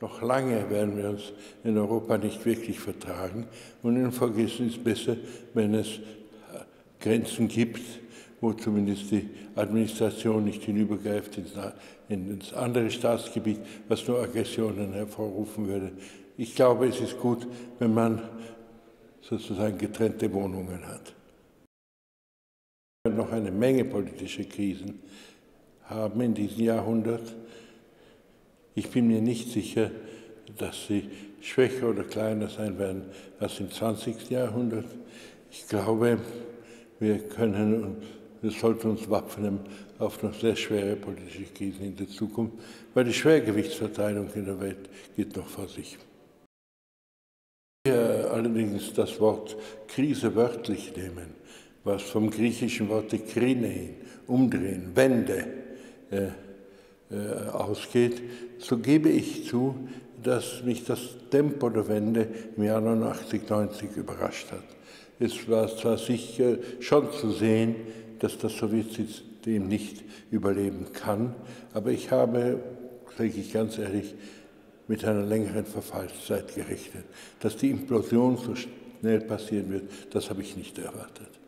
noch lange werden wir uns in Europa nicht wirklich vertragen. Und infolgedessen ist es besser, wenn es Grenzen gibt, wo zumindest die Administration nicht hinübergreift ins andere Staatsgebiet, was nur Aggressionen hervorrufen würde. Ich glaube, es ist gut, wenn man sozusagen getrennte Wohnungen hat. Wir werden noch eine Menge politische Krisen haben in diesem Jahrhundert. Ich bin mir nicht sicher, dass sie schwächer oder kleiner sein werden als im 20. Jahrhundert. Ich glaube, wir können und wir sollten uns wappnen auf noch sehr schwere politische Krisen in der Zukunft, weil die Schwergewichtsverteilung in der Welt geht noch vor sich. Wer allerdings das Wort Krise wörtlich nehmen, was vom griechischen Wort Krine, umdrehen, Wende, ausgeht, so gebe ich zu, dass mich das Tempo der Wende im Jahr 89/90 überrascht hat. Es war zwar sicher schon zu sehen, dass das Sowjetsystem nicht überleben kann, aber ich habe, sage ich ganz ehrlich, mit einer längeren Verfallszeit gerechnet. Dass die Implosion so schnell passieren wird, das habe ich nicht erwartet.